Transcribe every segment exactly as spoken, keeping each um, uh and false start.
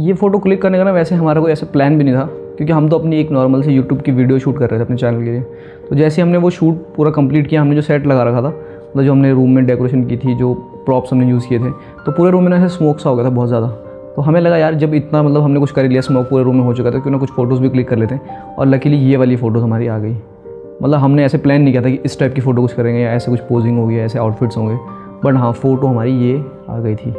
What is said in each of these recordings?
ये photo click करने का ना वैसे हमारा कोई ऐसा प्लान भी नहीं था, क्योंकि हम तो अपनी एक नॉर्मल से यूट्यूब की वीडियो शूट कर रहे थे अपने चैनल के लिए। तो जैसे हमने वो शूट पूरा कंप्लीट किया, हमने जो सेट लगा रखा था, मतलब जो हमने रूम में डेकोरेशन की थी, जो प्रॉप्स हमने यूज़ किए थे, तो पूरे रूम में ना ऐसे स्मोक सा हो गया था बहुत ज़्यादा। तो हमें लगा यार जब इतना मतलब हमने कुछ कर लिया, स्मोक पूरे रूम में हो चुका था, क्यों ना कुछ फ़ोटोज़ भी क्लिक कर लेते हैं। और लकीली ये वाली फ़ोटोज़ हमारी आ गई। मतलब हमने ऐसे प्लान नहीं किया था कि इस टाइप की फ़ोटो कुछ करेंगे या ऐसे कुछ पोजिंग होगी, ऐसे आउटफिट्स होंगे, बट हाँ फ़ोटो हमारी ये आ गई थी।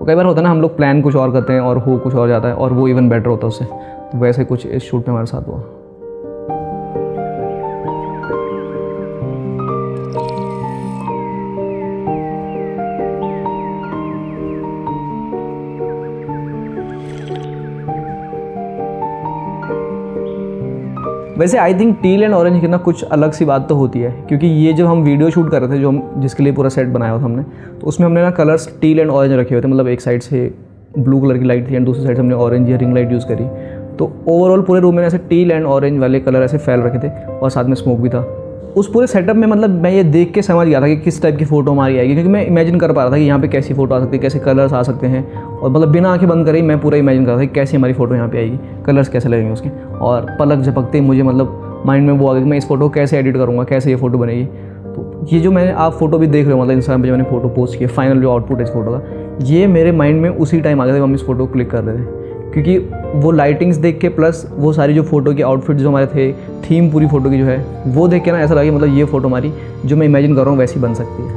तो कई बार होता है ना, हम लोग प्लान कुछ और करते हैं और हो कुछ और जाता है, और वो इवन बेटर होता है उससे। तो वैसे कुछ इस शूट में हमारे साथ हुआ। वैसे I think teal and orange की ना कुछ अलग सी बात तो होती है, क्योंकि ये जब हम वीडियो शूट कर रहे थे, जो हम जिसके लिए पूरा सेट बनाया था हमने, तो उसमें हमने ना कलर्स टील एंड ऑरेंज रखे हुए थे। मतलब एक साइड से ब्लू कलर की लाइट थी एंड दूसरी साइड से हमने ऑरेंज या रिंग लाइट यूज़ करी। तो ओवरऑल पूरे रूम में ऐसे टील एंड ऑरेंज वाले कलर ऐसे फैल रखे थे, और साथ में स्मोक भी था। उस पूरे सेटअप में मतलब मैं ये देख के समझ गया था कि किस टाइप की फ़ोटो हमारी आएगी, क्योंकि मैं इमेजिन कर पा रहा था कि यहाँ पे कैसी फ़ोटो आ सकती है, कैसे कलर्स आ सकते हैं। और मतलब बिना आंखें बंद करे ही मैं पूरा इमेजिन कर रहा था कि कैसी हमारी फ़ोटो यहाँ पे आएगी, कलर्स कैसे लगेंगे उसके। और पलक झपकते ही मुझे मतलब माइंड में वो आ गया कि मैं इस फोटो को कैसे एडिट करूँगा, कैसे ये फोटो बनेगी। तो ये जो मैंने आप फोटो भी देख रहे हो, मतलब इंस्टाग्राम पर जो मैंने फोटो पोस्ट किया, फाइनल जो आउटपुट है इस फोटो का, ये मेरे माइंड में उसी टाइम आ गया था हम इस फोटो को क्लिक कर रहे थे। क्योंकि वो लाइटिंग्स देख के, प्लस वो सारी जो फोटो के आउटफिट्स जो हमारे थे, थीम पूरी फ़ोटो की जो है वो देख के ना ऐसा लगा कि मतलब ये फ़ोटो हमारी जो मैं इमेजिन कर रहा हूँ वैसी बन सकती है।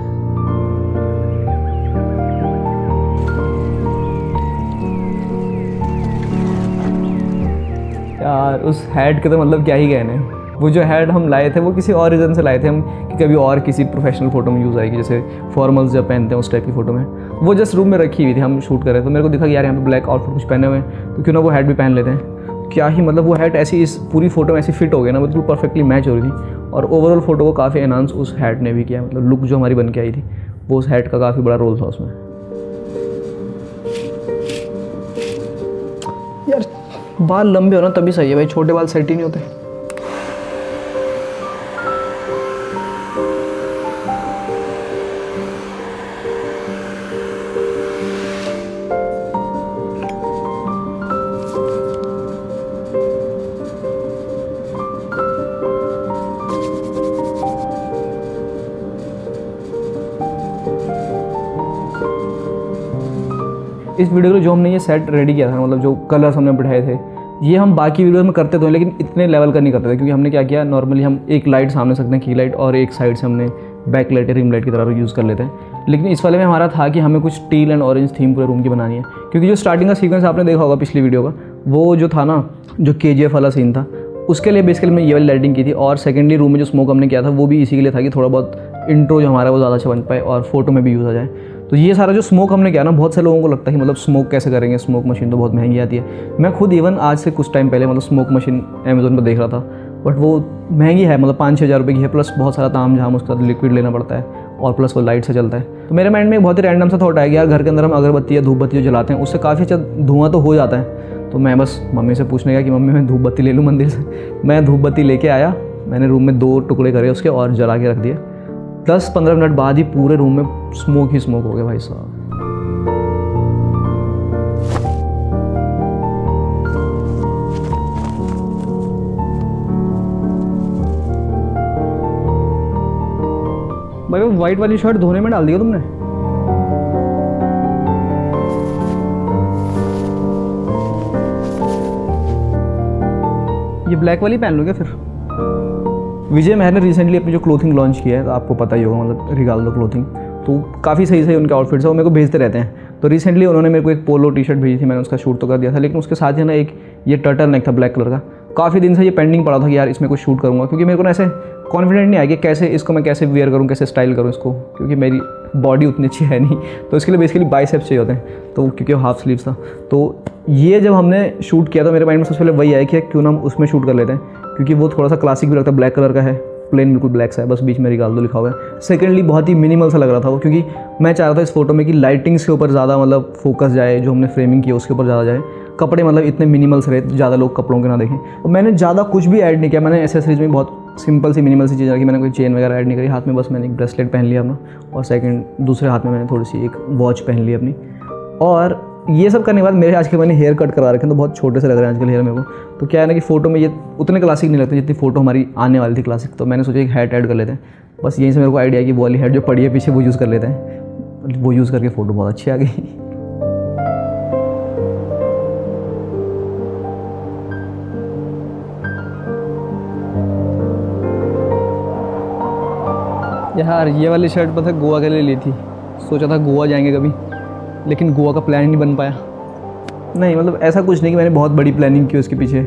यार उस हैड के तो मतलब क्या ही कहने। वो जो हैड हम लाए थे वो किसी और रीज़न से लाए थे हम, कि कभी और किसी प्रोफेशनल फोटो में यूज़ आएगी, जैसे फॉर्मल्स जब पहनते हैं उस टाइप की फ़ोटो में। वो जस्ट रूम में रखी हुई थी, हम शूट कर रहे थे, तो मेरे को दिखा कि यार यहाँ पे ब्लैक आउटफिट कुछ पहने हुए हैं, तो क्यों ना वो हैड भी पहन लेते हैं। क्या ही मतलब वो हैड ऐसी इस पूरी फोटो में ऐसी फिट हो गई ना, बिल्कुल परफेक्टली मैच हो रही थी। और ओवरऑल फोटो को काफ़ी एनहांस उस हैड ने भी किया। मतलब लुक जो हमारी बन के आई थी वो उस हैड का काफ़ी बड़ा रोल था उसमें। यार बाल लंबे हो ना तभी सही है भाई, छोटे बाल सेट ही नहीं होते। इस वीडियो के जो हमने ये सेट रेडी किया था, मतलब जो कलर्स हमने बिठाए थे, ये हम बाकी वीडियोस में करते तो हैं लेकिन इतने लेवल का नहीं करते थे। क्योंकि हमने क्या किया, नॉर्मली हम एक लाइट सामने सकते हैं, की लाइट, और एक साइड से हमने बैक लाइट या रिम लाइट की तरह यूज़ कर लेते हैं। लेकिन इस वाले में हमारा था कि हमें कुछ टील एंड ऑरेंज थीम पूरे रूम की बनानी है। क्योंकि जो स्टार्टिंग का सीक्वेंस आपने देखा होगा पिछली वीडियो का, वो जो था ना, जो के जी एफ वाला सीन था, उसके लिए बेसिकली हमने ये वाली लाइटिंग की थी। और सेकेंडली रूम में जो स्मोक हमने किया था वो भी इसी के लिए था कि थोड़ा बहुत इंट्रो जो हमारा वो ज़्यादा अच्छा बन पाए और फोटो में भी यूज़ आ जाए। तो ये सारा जो स्मोक हमने किया ना, बहुत से लोगों को लगता है कि मतलब स्मोक कैसे करेंगे, स्मोक मशीन तो बहुत महंगी आती है। मैं खुद इवन आज से कुछ टाइम पहले मतलब स्मोक मशीन अमेज़ोन पर देख रहा था, बट वो महंगी है, मतलब पाँच छः हज़ार रुपये की है, प्लस बहुत सारा ताम झाम, उसका लिक्विड लेना पड़ता है, और प्लस वो लाइट से चलता है। तो मेरे माइंड में बहुत ही रैंडम सा थॉट आया कि यार घर के अंदर हम अगरबत्ती या धूप बत्ती जो जलाते हैं उससे काफ़ी अच्छा धुआं तो हो जाता है। तो मैं बस मम्मी से पूछने गया कि मम्मी मैं धूप बत्ती ले लूँ मंदिर से। मैं धूप बत्ती लेके आया, मैंने रूम में दो टुकड़े करे उसके और जला के रख दिए। दस पंद्रह मिनट बाद ही पूरे रूम में स्मोक ही स्मोक हो गया भाई साहब। भाई वो व्हाइट वाली शर्ट धोने में डाल दिया तुमने। ये ब्लैक वाली पहन लोगे फिर। विजय महर ने रिसेंटली अपनी जो क्लोथिंग लॉन्च किया है, तो आपको पता ही होगा, मतलब रिगाल्डो क्लोथिंग, तो काफ़ी सही सही उनके आउटफिट्स हैं, वो मेरे को भेजते रहते हैं। तो रिसेंटली उन्होंने मेरे को एक पोलो टी शर्ट भेजी थी, मैंने उसका शूट तो कर दिया था, लेकिन उसके साथ ही ना एक ये टर्टल नेक था ब्लैक कलर का। काफ़ी दिन से ये पेंडिंग पड़ा था कि यार इसमें कुछ शूट करूँगा, क्योंकि मेरे को ना ऐसे कॉन्फिडेंट नहीं आया कि कैसे इसको मैं कैसे वेयर करूँ, कैसे स्टाइल करूँ इसको, क्योंकि मेरी बॉडी उतनी अच्छी है नहीं। तो इसके लिए बेसिकली बाइसेप्स चाहिए होते हैं, तो क्योंकि हाफ स्लीव्स था। तो ये जब हमने शूट किया तो मेरे माइंड में सबसे पहले वही आया कि क्यों ना हम उसमें शूट कर लेते हैं, क्योंकि वो थोड़ा सा क्लासिक भी लगता है, ब्लैक कलर का है, प्लेन बिल्कुल ब्लैक सा है, बस बीच में रिगाल्डो लिखा हुआ है। सेकेंडली बहुत ही मिनिमल सा लग रहा था वो, क्योंकि मैं चाह रहा था इस फोटो में कि लाइटिंग्स के ऊपर ज़्यादा मतलब फोकस जाए, जो हमने फ्रेमिंग की है उसके ऊपर ज़्यादा जाए। कपड़े मतलब इतने मिनिमल्स रहे, ज़्यादा लोग कपड़ों के ना देखें। और मैंने ज़्यादा कुछ भी ऐड नहीं किया, मैंने एसेसरीज में बहुत सिंपल सी मिनिमल सी चीज़ रखी, मैंने कोई चेन वगैरह ऐड नहीं करी। हाथ में बस मैंने एक ब्रेसलेट पहन लिया अपना, और सेकेंड दूसरे हाथ में मैंने थोड़ी सी एक वॉच पहन ली अपनी, और ये सब करने के बाद मेरे आजकल मैंने हेयर कट करवा रखे हैं, तो बहुत छोटे से लग रहे हैं आजकल हेयर मेरे को। तो क्या है ना कि फोटो में ये उतने क्लासिक नहीं लगते जितनी फोटो हमारी आने वाली थी क्लासिक। तो मैंने सोचा एक हेड ऐड कर लेते हैं, बस यहीं से मेरे को आइडिया कि वो वाली हेड जो पड़ी है पीछे वो यूज़ कर लेते हैं। वो यूज़ करके फ़ोटो बहुत अच्छी आ गई। यार ये वाली शर्ट पता है गोवा के लिए ली थी, सोचा था गोवा जाएंगे कभी, लेकिन गोवा का प्लान ही नहीं बन पाया। नहीं मतलब ऐसा कुछ नहीं कि मैंने बहुत बड़ी प्लानिंग की उसके पीछे।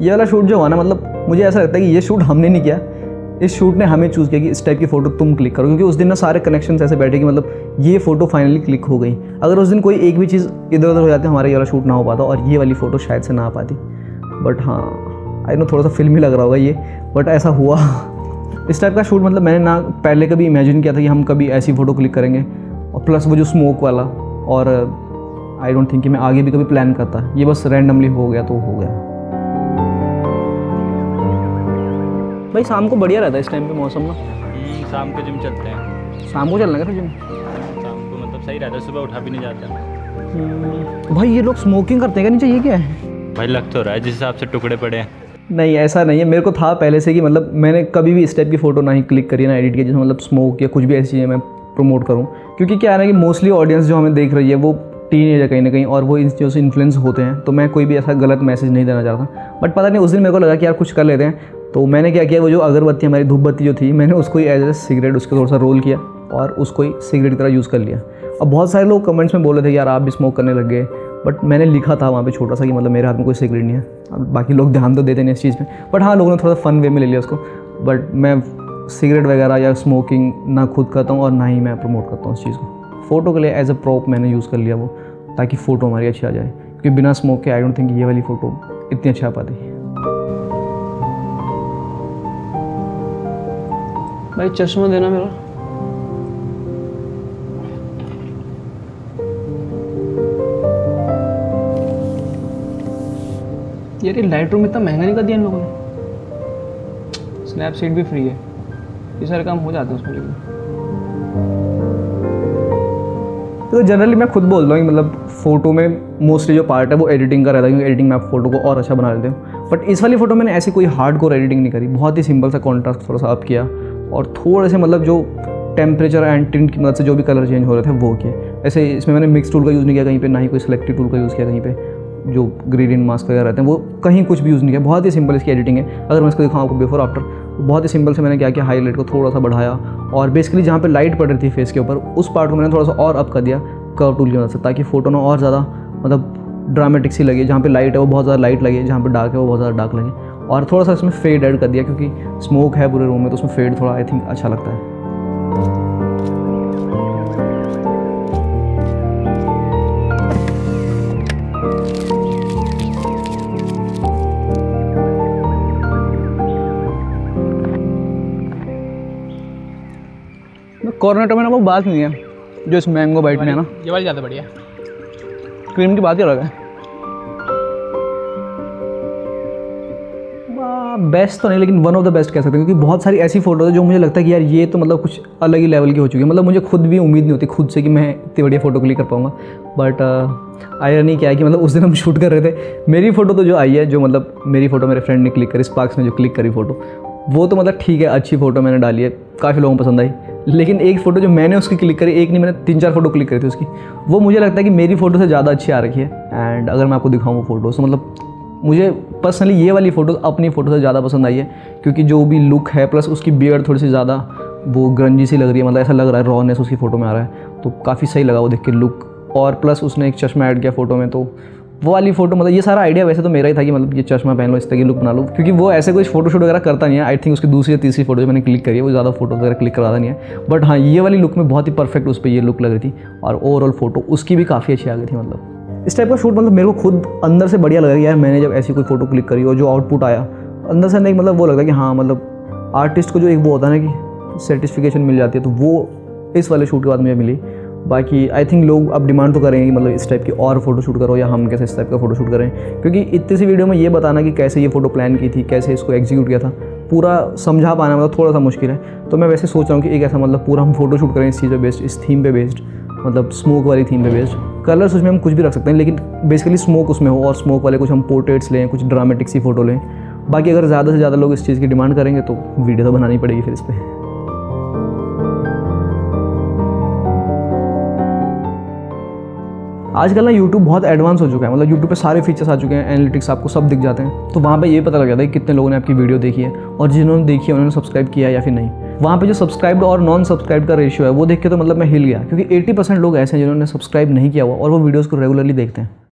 ये वाला शूट जो हुआ ना, मतलब मुझे ऐसा लगता है कि ये शूट हमने नहीं किया, इस शूट ने हमें चूज़ किया कि इस टाइप की फ़ोटो तुम क्लिक करो। क्योंकि उस दिन ना सारे कनेक्शंस ऐसे बैठे कि मतलब ये फ़ोटो फाइनली क्लिक हो गई। अगर उस दिन कोई एक भी चीज़ इधर उधर हो जाती हमारा ये वाला शूट ना हो पाता और ये वाली फ़ोटो शायद से ना आ पाती। बट हाँ आई नो थोड़ा सा फिल्मी लग रहा होगा ये, बट ऐसा हुआ। इस टाइप का शूट मतलब मैंने ना पहले कभी इमेजिन किया था कि हम कभी ऐसी फ़ोटो क्लिक करेंगे, और प्लस वो जो स्मोक वाला, और आई डोंट थिंक कि मैं आगे भी कभी प्लान करता, ये बस रैंडमली हो गया तो हो गया। भाई शाम को बढ़िया रहता है इस टाइम पे मौसम ना, शाम को जिम चलते हैं। शाम को चलना है फिर जिम? शाम को मतलब सही रहता है, सुबह उठा भी नहीं जाता। भाई ये लोग स्मोकिंग करते हैं क्या? नीचे ये क्या है भाई? लग तो रहा है जिस हिसाब से टुकड़े पड़े हैं। नहीं ऐसा नहीं है, मेरे को था पहले से कि मतलब मैंने कभी भी इस टाइप की फ़ोटो ना ही क्लिक करी ना एडिट की जिसमें मतलब स्मोक या कुछ भी ऐसी चीज़ें मैं प्रमोट करूं। क्योंकि क्या है ना कि मोस्टली ऑडियंस जो हमें देख रही है वो टीनेजर कहीं ना कहीं, और वो इन चीज़ों से इन्फ्लुएंस होते हैं। तो मैं कोई भी ऐसा गलत मैसेज नहीं देना चाहता, बट पता नहीं उस दिन मेरे को लगा कि यार कुछ कर लेते हैं। तो मैंने क्या किया, वो जो अगरबत्ती हमारी धूप बत्ती जो थी, मैंने उसको ही एज ए सिगरेट उसको थोड़ा सा रोल किया और उसको ही सिगरेट की तरह यूज़ कर लिया। और बहुत सारे लोग कमेंट्स में बोल रहे थे कि यार आप भी स्मोक करने लग गए, बट मैंने लिखा था वहाँ पे छोटा सा कि मतलब मेरे हाथ में कोई सिगरेट नहीं है। अब बाकी लोग ध्यान तो देते नहीं इस चीज़ पे, बट हाँ लोगों ने थोड़ा सा फन वे में ले लिया उसको। बट मैं सिगरेट वगैरह या स्मोकिंग ना खुद करता हूँ और ना ही मैं प्रमोट करता हूँ उस चीज़ को। फ़ोटो के लिए एज अ प्रॉप मैंने यूज़ कर लिया वो, ताकि फ़ोटो हमारी अच्छी आ जाए। क्योंकि बिना स्मोक के आई डोंट थिंक ये वाली फ़ोटो इतनी अच्छी आ पाती। भाई चश्मा देना मेरा। यार ये लाइटरूम इतना महंगा नहीं कर दिया इन लोगों ने। स्नैपसीड भी फ्री है, ये सारे काम हो जाते हैं उसमें। लेकिन तो जनरली मैं खुद बोल रहा हूँ कि मतलब फ़ोटो में मोस्टली जो पार्ट है वो एडिटिंग का रहता है, क्योंकि एडिटिंग में आप फोटो को और अच्छा बना लेते हो। बट इस वाली फ़ोटो मैंने ऐसी कोई हार्डकोर एडिटिंग नहीं करी, बहुत ही सिंपल सा कॉन्ट्रास्ट थोड़ा सा अप किया और थोड़े से मतलब जो टेम्परेचर एंड टिंट की मदद से जो भी कलर चेंज हो रहे थे वो किए। ऐसे इसमें मैंने मिक्स टूल का यूज़ नहीं किया कहीं पर, ना ही कोई सिलेक्टिव टूल का यूज़ किया कहीं पर। जो ग्रेडियंट मास्क वगैरह रहते हैं वो कहीं कुछ भी यूज़ नहीं किया, बहुत ही सिंपल इसकी एडिटिंग है। अगर मैं इसको दिखाऊँ आपको बिफोर आफ्टर, बहुत ही सिंपल से मैंने क्या किया, हाईलाइट को थोड़ा सा बढ़ाया और बेसिकली जहाँ पे लाइट पड़ रही थी फेस के ऊपर उस पार्ट को मैंने थोड़ा सा और अप कर दिया कर्व टूल की मदद से, ताकि फोटो ना और ज़्यादा मतलब ड्रामेटिक सी लगे। जहाँ पर लाइट है वो बहुत ज़्यादा लाइट लगे, जहाँ पर डार्क है वो बहुत ज़्यादा डार्क लगे। और थोड़ा सा इसमें फेड ऐड कर दिया, क्योंकि स्मोक है पूरे रूम में तो उसमें फेड थोड़ा आई थिंक अच्छा लगता है। कॉर्नेटो में ना वो बात नहीं है जो इस मैंगो बाइट में है ना, ये वाली ज़्यादा बढ़िया है। क्रीम की बात ही अलग है। बेस्ट तो नहीं लेकिन वन ऑफ द बेस्ट कह सकते हैं, क्योंकि बहुत सारी ऐसी फ़ोटोज है जो मुझे लगता है कि यार ये तो मतलब कुछ अलग ही लेवल की हो चुकी है। मतलब मुझे खुद भी उम्मीद नहीं होती खुद से कि मैं इतनी बढ़िया फ़ोटो क्लिक कर पाऊँगा। बट आयरनी क्या है कि मतलब उस दिन हम शूट कर रहे थे, मेरी फ़ोटो तो जो आई है, जो मतलब मेरी फ़ोटो मेरे फ्रेंड ने क्लिक करी स्पार्क्स ने जो क्लिक करी फ़ोटो, वो तो मतलब ठीक है अच्छी फ़ोटो मैंने डाली है, काफ़ी लोगों को पसंद आई। लेकिन एक फ़ोटो जो मैंने उसकी क्लिक करी, एक नहीं मैंने तीन चार फ़ोटो क्लिक करी थी उसकी, वो मुझे लगता है कि मेरी फ़ोटो से ज़्यादा अच्छी आ रही है। एंड अगर मैं आपको दिखाऊँ वो फ़ोटो, तो मतलब मुझे पर्सनली ये वाली फ़ोटो अपनी फ़ोटो से ज़्यादा पसंद आई है, क्योंकि जो भी लुक है प्लस उसकी बियर्ड थोड़ी सी ज़्यादा वो ग्रंजी सी लग रही है। मतलब ऐसा लग रहा है रॉनेस उसकी फ़ोटो में आ रहा है, तो काफ़ी सही लगा वो देख के लुक। और प्लस उसने एक चश्मा ऐड किया फ़ोटो में, तो वो वाली फ़ोटो मतलब ये सारा आइडिया वैसे तो मेरा ही था कि मतलब ये चश्मा पहन लो इस तरह की लुक बना लो, क्योंकि वो ऐसे कोई फोटोशूट वगैरह करता नहीं है। आई थिंक उसकी दूसरी या तीसरी फोटो जो मैंने क्लिक करी है वो ज़्यादा फोटो वगैरह क्लिक कराता नहीं है। बट हाँ ये वाली लुक में बहुत ही परफेक्ट उस पर ये लुक लग रही थी, और ओवरऑल फोटो उसकी भी काफ़ी अच्छी आ गई थी। मतलब इस टाइप का शूट मतलब मेरे को खुद अंदर से बढ़िया लगा कि यार मैंने जब ऐसी कोई फोटो क्लिक करी और जो आउटपुट आया अंदर से नहीं मतलब वो लगा कि हाँ मतलब आर्टिस्ट को जो एक वो होता है ना कि सेटिस्फिकेशन मिल जाती है, तो वो इस वाले शूट के बाद मुझे मिली। बाकी आई थिंक लोग अब डिमांड तो करेंगे कि मतलब इस टाइप की और फोटो शूट करो, या हम कैसे इस टाइप का फोटो शूट करें, क्योंकि इतनी सी वीडियो में ये बताना कि कैसे ये फोटो प्लान की थी, कैसे इसको एग्जीक्यूट किया था, पूरा समझा पाना मतलब थोड़ा सा मुश्किल है। तो मैं वैसे सोच रहा हूँ कि एक ऐसा मतलब पूरा हम फोटो शूट करें इस चीज़ पे बेस्ड, इस थीम पे बेस्ड, मतलब स्मोक वाली थीम पे बेस्ड। कलर्स उसमें हम कुछ भी रख सकते हैं, लेकिन बेसिकली स्मोक उसमें हो, और स्मोक वाले कुछ हम पोर्ट्रेट्स लें, कुछ ड्रामेटिक सी फ़ोटो लें। बाकी अगर ज़्यादा से ज़्यादा लोग इस चीज़ की डिमांड करेंगे तो वीडियो तो बनानी पड़ेगी फिर इस पर। आजकल ना YouTube बहुत एडवांस हो चुका है, मतलब YouTube पे सारे फीचर्स आ चुके हैं, एनालिटिक्स आपको सब दिख जाते हैं। तो वहाँ पे ये पता लग जाता है कि कितने लोगों ने आपकी वीडियो देखी है, और जिन्होंने देखी है उन्होंने सब्सक्राइब किया या फिर नहीं। वहाँ पे जो सब्सक्राइब्ड और नॉन सब्सक्राइब का रेशियो है वो देख के तो मतलब मैं हिल गया, क्योंकि अस्सी परसेंट लोग ऐसे हैं जिन्होंने सब्सक्राइब नहीं किया हुआ और वो वीडियोज़ को रेगुलरली देखते हैं।